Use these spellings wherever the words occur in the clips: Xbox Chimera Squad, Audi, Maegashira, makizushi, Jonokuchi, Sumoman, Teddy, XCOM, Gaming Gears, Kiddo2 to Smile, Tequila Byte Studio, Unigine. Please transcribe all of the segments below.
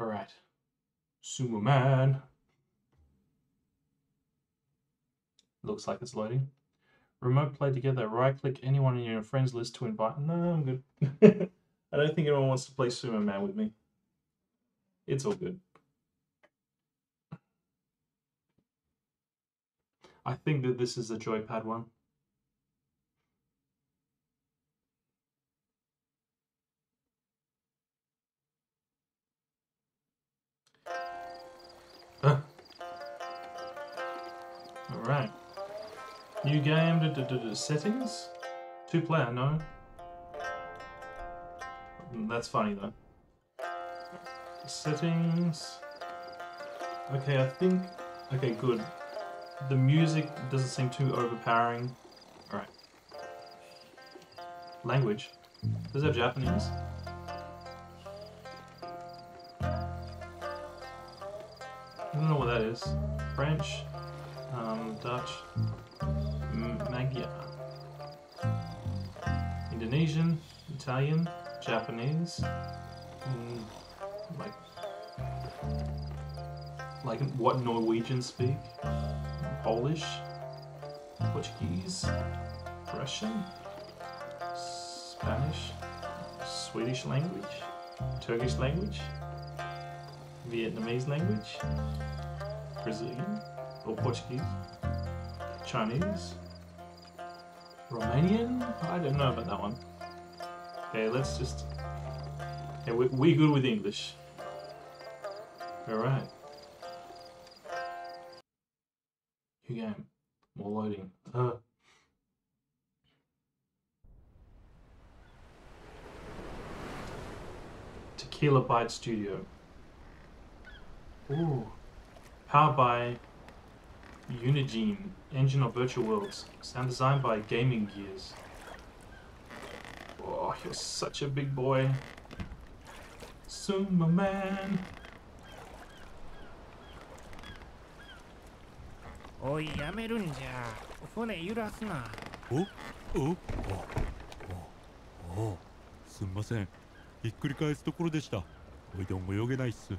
All right. Sumoman. Looks like it's loading. Remote play together. Right-click anyone in your friends list to invite. No, I'm good. I don't think anyone wants to play Sumoman with me. It's all good. I think that this is the joypad one. All right. New game, settings? 2-player, no. That's funny though. Settings. Okay, I think. Okay, good. The music doesn't seem too overpowering. Alright. Language. Does it have Japanese? I don't know what that is. French, Dutch, Magyar, Indonesian, Italian, Japanese, like what Norwegians speak, Polish, Portuguese, Russian, Spanish, Swedish language, Turkish language, Vietnamese language, Brazilian or Portuguese, Chinese, Romanian? I don't know about that one. Okay, let's just... Okay, we're good with English. Alright. New game. More loading. Tequila Byte Studio. Ooh. Powered by Unigine, engine of virtual worlds. Sound designed by Gaming Gears. Oh, you're such a big boy. Sumoman. Oi, yamerunja. Fune yurasuna. Oh, oh, oh, oh, oh. Sumimasen. Hikkuriikaesu tokoro deshita. Oiden oyoge nai ssu.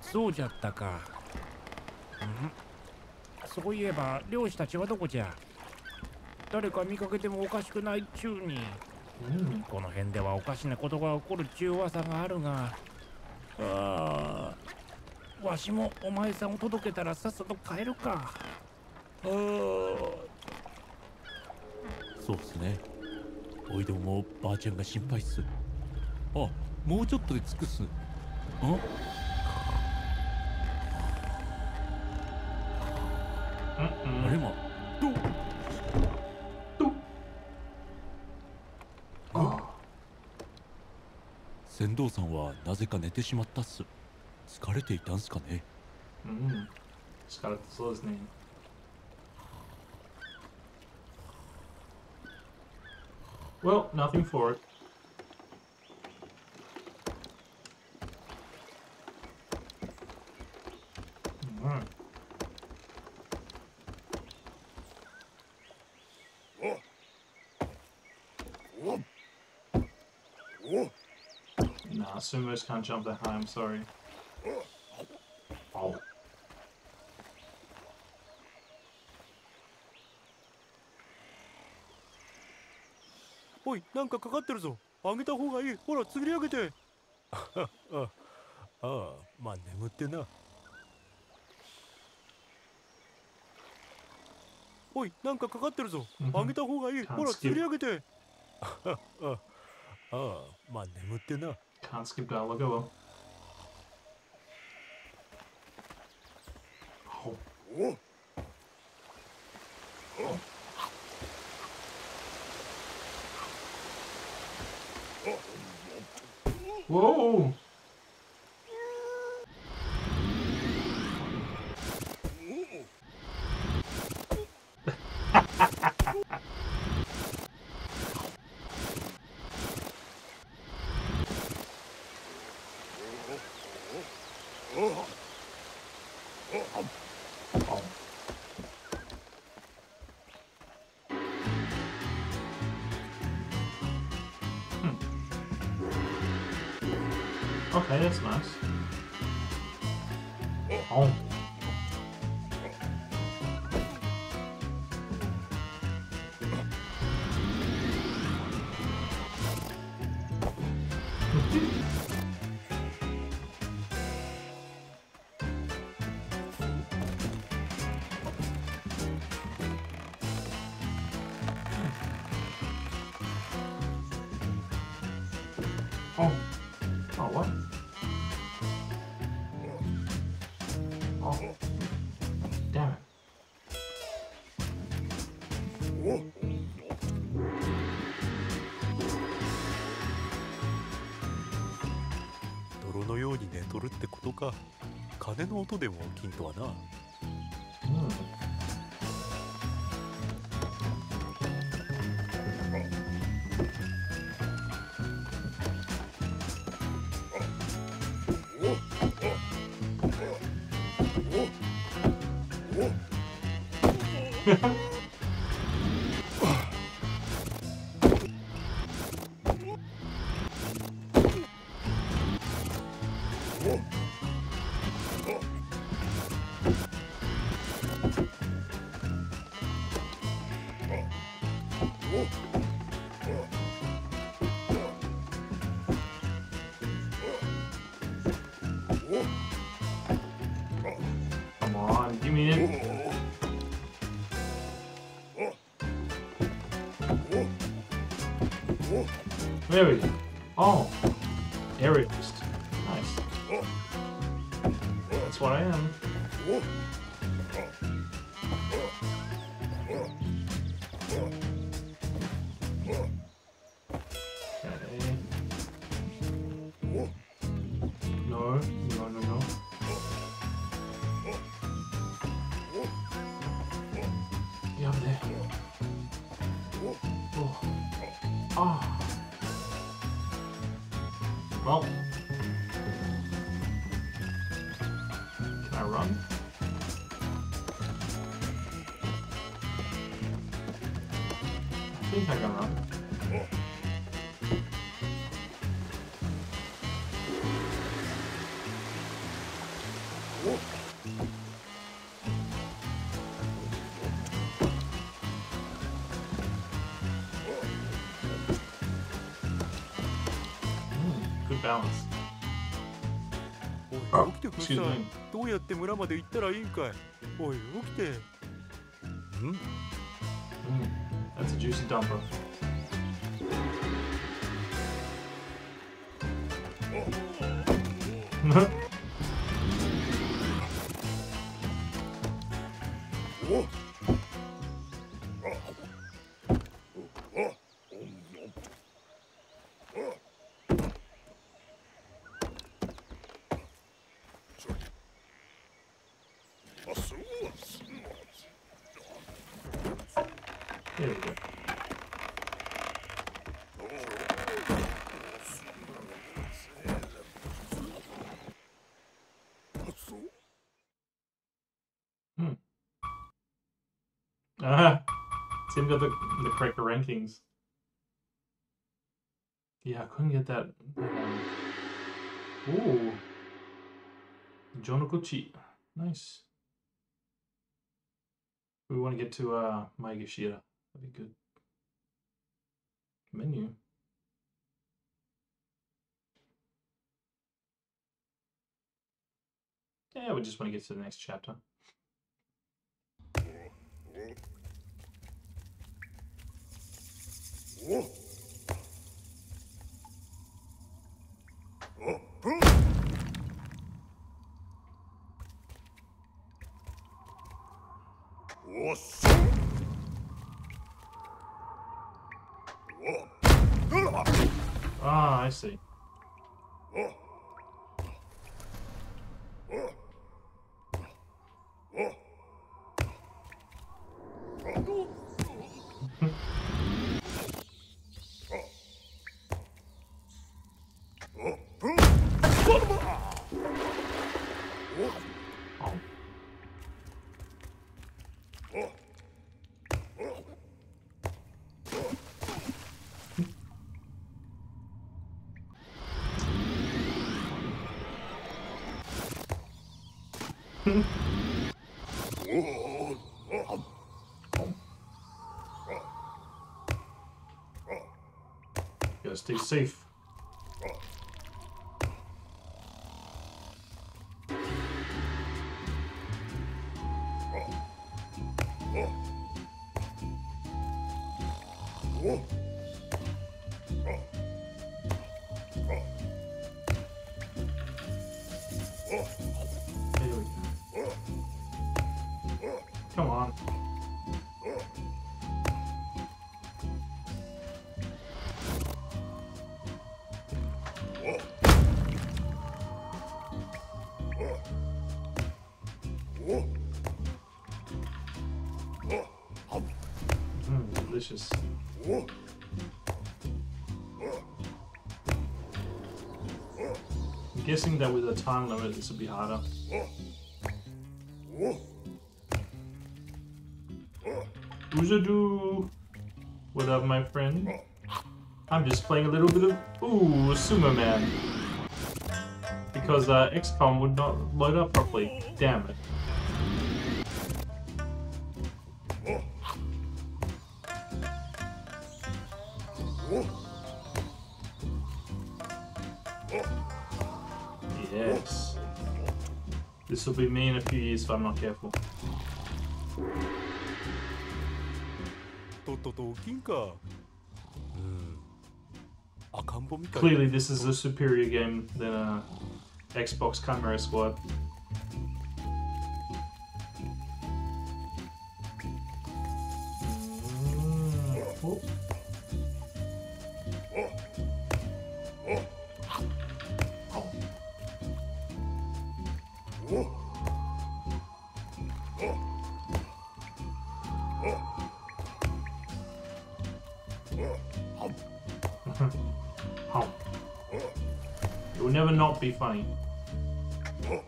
そうじゃったか。そういえば漁師たちはどこじゃ。誰か見かけてもおかしくないっちゅうに。この辺ではおかしなことが起こる中噂があるが、わしもお前さんを届けたらさっさと帰るか。そうですね。おいどんもばあちゃんが心配っす。あ、もうちょっとで着くっす。ん？あれも。船頭さんはなぜか寝てしまったっす。疲れていたんすかね。疲れてそうですね。Well, nothing for it. Sumos can't jump that high, I'm sorry. Oh. Oi, nanka kakatteru zo. Ageta hou ga ii. Hora, tsugiri agete. Ah, ma nemutte na. Oi, nanka kakatteru zo. Ageta hou ga ii. Hora, tsugiri agete. Ah, ma nemutte na. Can't skip dialogue, oh well. Oh. Oh. Whoa! Okay, that's nice. Oh. There we go. Oh, area boost. Nice. That's what I am. Okay. No, no, no, no. Get over there. Oh. Oh. Well, can I run? I think I can run. Balance. Oh, excuse me. That's a juicy dumper. There we go. Hmm. Ah, Tim got the correct rankings. Yeah, I couldn't get that. Ooh. Jonokuchi. Nice. We want to get to Maegashira. That'd be good. Menu. Yeah, we just want to get to the next chapter. Ah, I see. Gotta stay safe. Delicious. I'm guessing that with a time limit this would be harder. Uzadu! What up, my friend? I'm just playing a little bit of Sumoman. Because XCOM would not load up properly. Damn it. Yes. This will be me in a few years if I'm not careful. Clearly this is a superior game than Xbox Chimera Squad. It will never not be funny. Oh.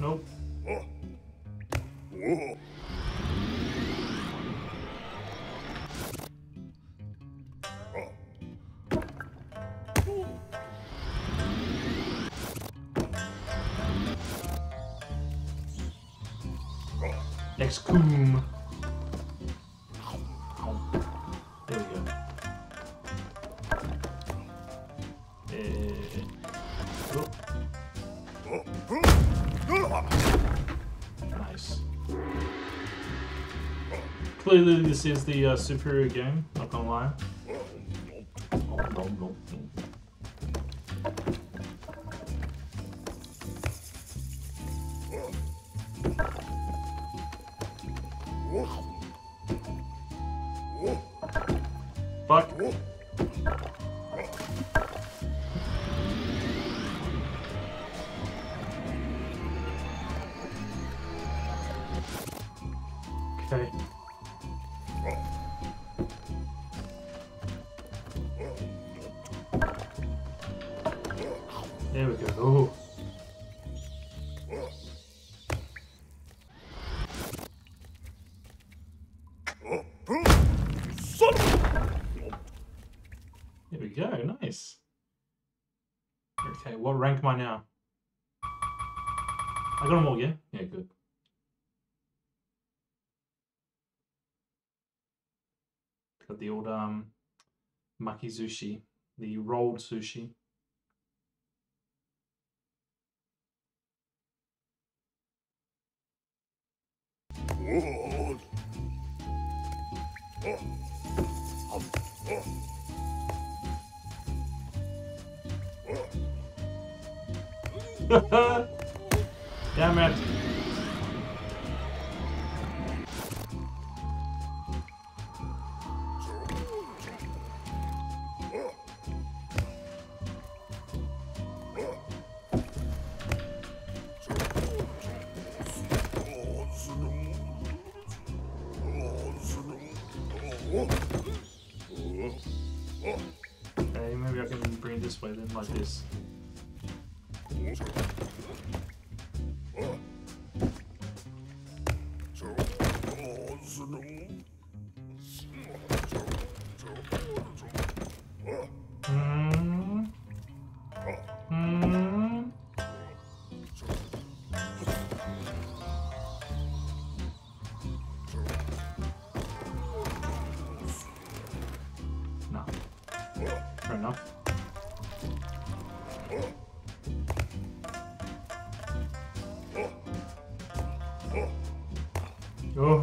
Nope. Excoom. There we go. Nice. Clearly this is the superior game, not gonna lie. Fuck. Okay. There we go. Ooh. Go, nice. Okay, what rank am I now? I got them all, yeah? Yeah, good. Got the old makizushi, the rolled sushi. Damn it. Okay, maybe I can bring it this way then, like this. No. Fair enough. Oh. Oh.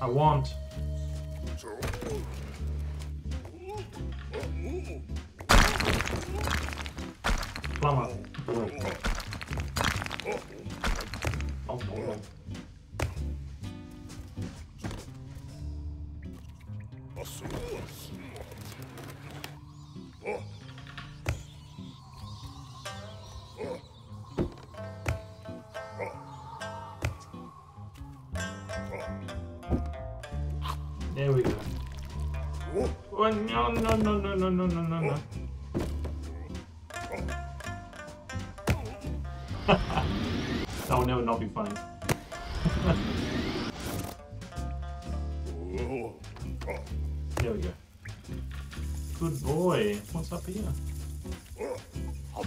I want. Plumber. Oh, no. There we go. Oh, no, no, no, no, no, no, no, no, no. That will never not be funny. There we go. Good boy. What's up here? Oh.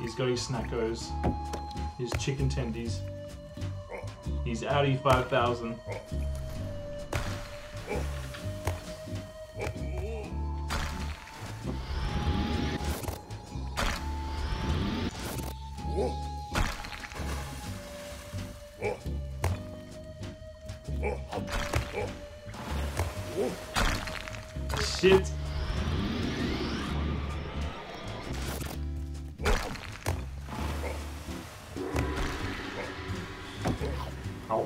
He's got his snackos, his chicken tendies, his Audi 5000. Shit. Ow.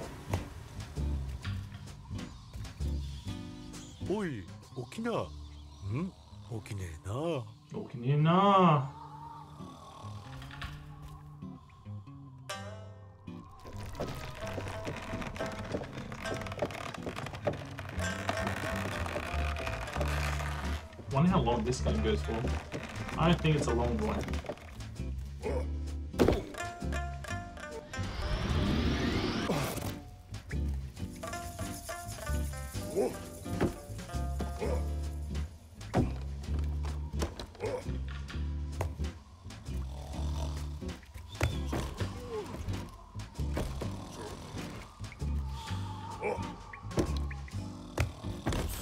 Oi, Okina. Hmm? Okine na. Okine na. Wonder how long this game goes for. I don't think it's a long one.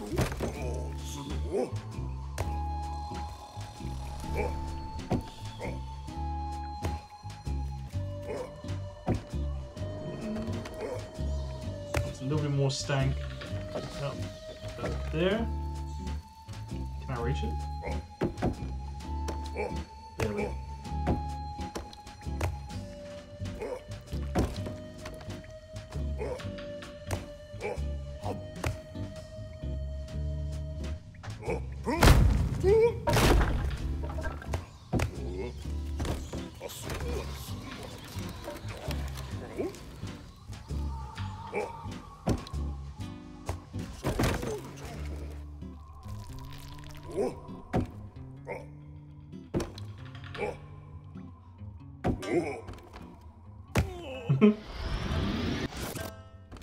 It's a little bit more stank. Oh, that there. Can I reach it? There we go.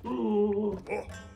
Ooh.